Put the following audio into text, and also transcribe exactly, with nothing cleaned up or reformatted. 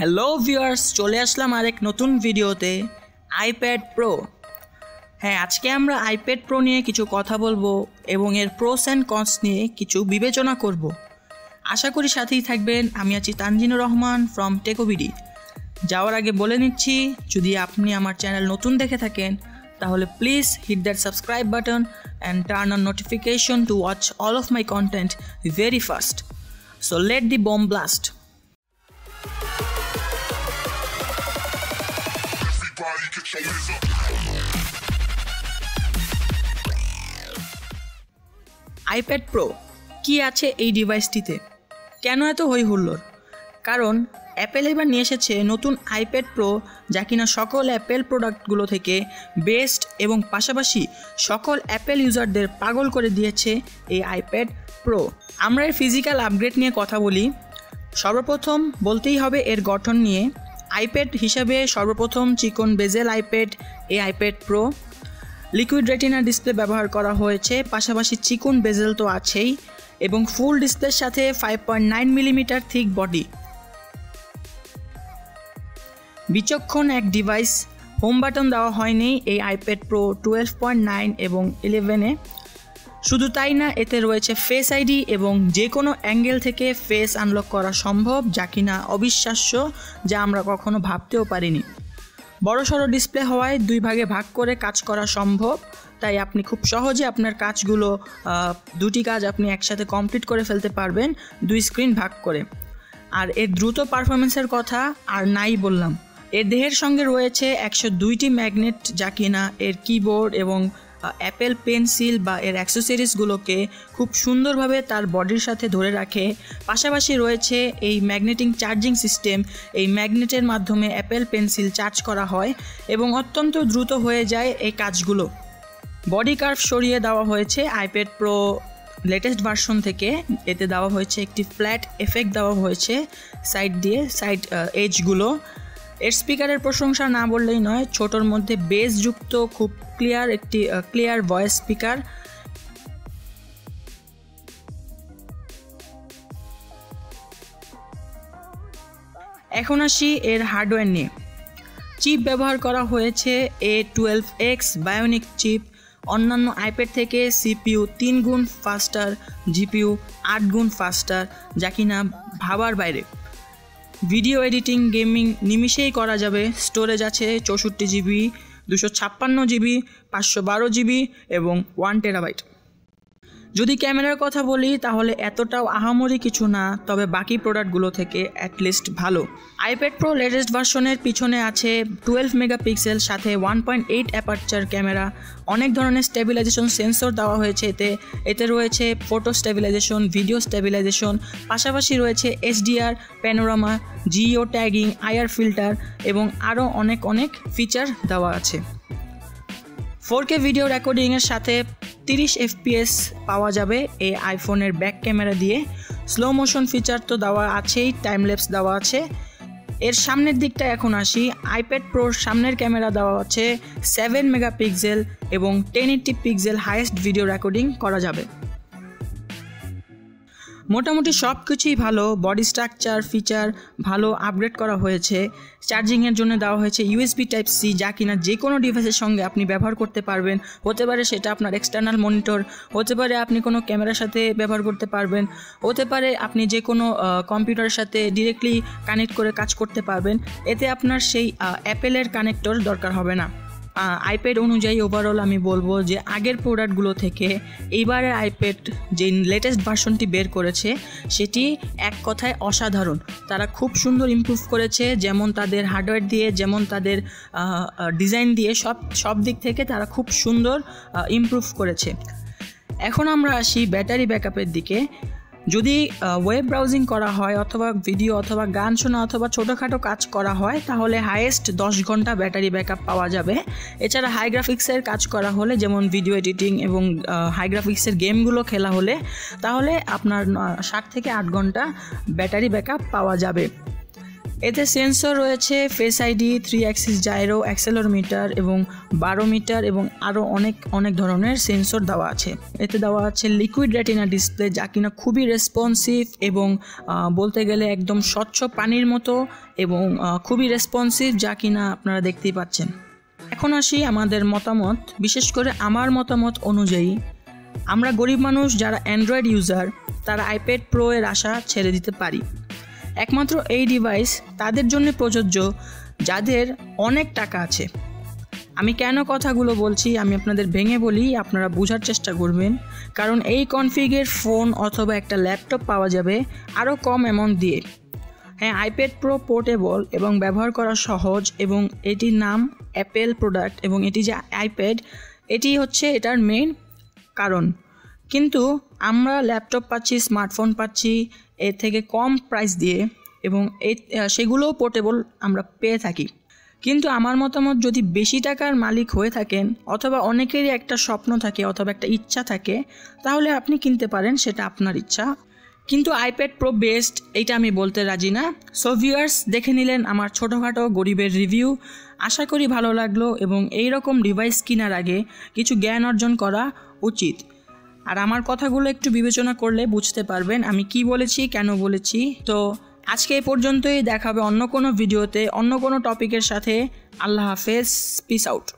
Hello viewers चले आसलाम आरेक नतून भिडियोते iPad pro. हाँ आज के आमरा आईपैड प्रो निये किछु कथा बोलबो एबं एर प्रोस एंड कन्स निये किछु विवेचना करब। आशा करी साथेई थाकबेन। आमि आछि तानजिनुर रहमान फ्रम टेको बीडी। जाओयार आगे बोले निच्छि जोदि आपनि आमार चैनल नतून देखे थाकेन ताहले please hit that subscribe button and turn on notification to watch all of my content very fast. So let the bomb blast. IPad pro की आछे ए डिवाइसटीते केनो एतो हई हुल्लोर? कारण एपेल एबार निये एसेछे नतून आईपैड प्रो जा किना सकल एपेल प्रोडक्टगुलो थेके बेस्ट एबं पाशापाशी सकल एपेल यूजारदेर पागल करे दियेछे ए आईपैड प्रो। आमरा एर फिजिकल आपग्रेड निये कथा बोली। सर्वप्रथम बोलतेई होबे एर गठन निये। आईपैड हिसाबे सर्वप्रथम चिकन बेजेल आईपैड ए iPad pro. Liquid retina display व्यवहार करा होयेछे, पाशापाशी चिकन बेजेल तो आछेई एबं फुल डिसप्लेर साथे five point nine millimetre thick body. बिचक्षण एक डिवाइस। होम बाटन देवा हयनि ए iPad Pro twelve point nine एबं इलेवन ए। शुधु ताई ना एते रयेछे फेस आईडी एबं जे कोनो अंगेल थेके फेस आनलक करा सम्भव जा किना अविश्वास्य, जा आमरा कखनो भाबतेओ पारिनि। बड़ो सड़ो डिसप्ले हवाय दुई भागे भाग करे काज करा सम्भव, ताई आपनि खूब सहजे आपनार काजगुलो दुटी काज आपनि एकसाथे कमप्लीट करे फेलते पारबेन दुई स्क्रीन भाग करे। आर एर द्रुत पारफरमेंसर कथा आर नाई बोल्लाम। एर देहेर संगे रयेछे एकशो दुईटी मैगनेट जा किना एर कीबोर्ड एबं एपेल पेंसिल बा एर एक्सेसरिजगुलोके खूब सुंदरभावे तार बडिर साथे धरे राखे। पाशापाशी रयेछे एई मैगनेटिक चार्जिंग सिस्टेम। एई मैगनेटेर माध्यमे एपेल पेंसिल चार्ज करा हय एबं अत्यंत द्रुत हये जाय एई काजगुलो। बडी कार्व सरिये देवा हयेछे आईपैड प्रो लेटेस्ट भार्सन थेके। एते देवा हयेछे एकटी फ्लैट एफेक्ट देवा हयेछे साइड दिये साइड एजगुलो। एर स्पीकारेर प्रशंसा ना बोललेई नय। छोटोर मध्य बेसयुक्त खूब क्लियर एकटी क्लियर वॉइस स्पीकार। एखन आसि एर हार्डवेयर निये। चिप व्यवहार करा हयेछे A twelve X bionic chip. अन्यान्य आईपैड थेके सीपीयू तीन गुण फास्टार, जीपीयू आठ गुण फास्टार, जा किना भाबार बाइरे। भिडियो एडिटिंग गेमिंग निमिषेई करा जाबे। स्टोरेज आछे चौषट्टी जिबी, दुशो छाप्पान्न जिबी, पाँचशो बारो जिबी एबं वन टेराबाइट। जोदि कैमरार कथा बोली ताहले एतटाओ आहामरि किछु ना, तबे बाकी प्रोडक्टगुलो थेके एटलिस्ट भालो। आईपैड प्रो लेटेस्ट भार्सनेर पिछने आछे ट्वेल्व मेगापिक्सेल साथे one point eight aperture camera. अनेक धरनेर स्टेबिलाइजेशन सेंसर देवा हयेछे। एते एते रयेछे फोटो स्टेबिलाइजेशन, भिडियो स्टेबिलाइजेशन, पाशापाशी रयेछे SDR, panorama, geo tagging, IR filter एबं आरो अनेक अनेक फीचार देवा आछे। फोर के भिडियो रेकर्डिंगेर साथे तीस एफपीएस पावा जाबे ए आईफोनेर बैक कैमेरा दिए। स्लो मोशन फीचार तो देवा आछेई, टाइम लैप्स देवा आछे। एर सामनेर दिकटा एखन आसि। आईपैड प्रोर सामनेर कैमेरा देवा आछे सेवन मेगापिक्सेल एबं ten eighty pixel highest video recording करा जाबे। मोटामुटी सब किछुई भालो। बडी स्ट्राक्चार फीचार भालो आपग्रेड करा हयेछे। चार्जिंगेर जोन्नो देवा हयेछे यूएसबी टाइप सी, जा किना जे कोनो डिवाइसेर संगे आपनि व्यवहार करते पारबेन। होते पारे सेटा आपनार एक्सटार्नल मनिटर, होते पारे आपनि कोनो क्यामेरार साथे व्यवहार करते पारबेन, होते पारे आपनि जे कोनो कम्पिउटारेर साथे डायरेक्टली कानेक्ट करे काज करते पारबेन। एते आपनार सेई एपेलेर कानेक्टर दरकार होबे ना। आईपैड अनुयायी ओवरऑल आमी बोलबो जे आगेर प्रोडक्टगुलो थेके एबारे आईपैड जे लेटेस्ट भार्सनटी बेर करेछे सेटी एक कथाय असाधारण। तारा खूब सुंदर इम्प्रूव करेछे, जेमन तादेर हार्डवेयर दिए, जेमन तादेर डिजाइन दिए, सब सब दिक थेके तारा खूब सुंदर इम्प्रूव करेछे। एखन आमरा आसि बैटारि बैकआपेर दिके। যদি ওয়েব ব্রাউজিং করা হয় অথবা ভিডিও অথবা গান শোনা অথবা ছোটোখাটো কাজ করা হয় তাহলে হাইয়েস্ট দশ ঘন্টা ব্যাটারি ব্যাকআপ পাওয়া যাবে। এছাড়া হাই গ্রাফিক্সের কাজ করা হলে, যেমন ভিডিও এডিটিং এবং হাই গ্রাফিক্সের গেমগুলো খেলা হলে, তাহলে আপনার সাত থেকে আট ঘন্টা ব্যাটারি ব্যাকআপ পাওয়া যাবে। এতে সেন্সর রয়েছে face ID, three axis gyro, accelerometer এবং বারোমিটার এবং আরও অনেক অনেক ধরনের সেন্সর দেওয়া আছে। এতে দেওয়া আছে লিকুইড রেটিনা ডিসপ্লে, যা কিনা খুবই রেসপন্সিভ এবং বলতে গেলে একদম স্বচ্ছ পানির মতো এবং খুবই রেসপন্সিভ, যা কিনা আপনারা দেখতেই পাচ্ছেন। এখন আসি আমাদের মতামত, বিশেষ করে আমার মতামত অনুযায়ী আমরা গরিব মানুষ যারা অ্যান্ড্রয়েড ইউজার তারা আইপ্যাড প্রো এর আশা ছেড়ে দিতে পারি। একমাত্র এই ডিভাইস তাদের জন্য প্রযোজ্য যাদের অনেক টাকা আছে। আমি কেন কথাগুলো বলছি আমি আপনাদের ভেঙে বলি, আপনারা বোঝার চেষ্টা করবেন, কারণ এই কনফিগের ফোন অথবা একটা ল্যাপটপ পাওয়া যাবে আরও কম অ্যামাউন্ট দিয়ে। হ্যাঁ, আইপ্যাড প্রো পোর্টেবল এবং ব্যবহার করা সহজ এবং এটির নাম অ্যাপেল প্রোডাক্ট এবং এটি যে আইপ্যাড এটি হচ্ছে এটার মেইন কারণ। কিন্তু আমরা ল্যাপটপ পাচ্ছি, স্মার্টফোন পাচ্ছি এর থেকে কম প্রাইস দিয়ে এবং এই সেগুলোও পোর্টেবল আমরা পেয়ে থাকি। কিন্তু আমার মতামত, যদি বেশি টাকার মালিক হয়ে থাকেন অথবা অনেকেরই একটা স্বপ্ন থাকে অথবা একটা ইচ্ছা থাকে তাহলে আপনি কিনতে পারেন, সেটা আপনার ইচ্ছা। কিন্তু আইপ্যাড প্রো বেস্ট এইটা আমি বলতে রাজি না। সো ভিউয়ার্স, দেখে নিলেন আমার ছোটোখাটো গরিবের রিভিউ, আশা করি ভালো লাগলো এবং এই রকম ডিভাইস কেনার আগে কিছু জ্ঞান অর্জন করা উচিত। আর আমার কথাগুলো একটু বিবেচনা করলে বুঝতে পারবেন আমি কি বলেছি, কেন বলেছি। তো আজকে এই পর্যন্তই, দেখা হবে অন্য কোনো ভিডিওতে অন্য কোনো টপিকের সাথে। আল্লাহ হাফেজ, পিস আউট।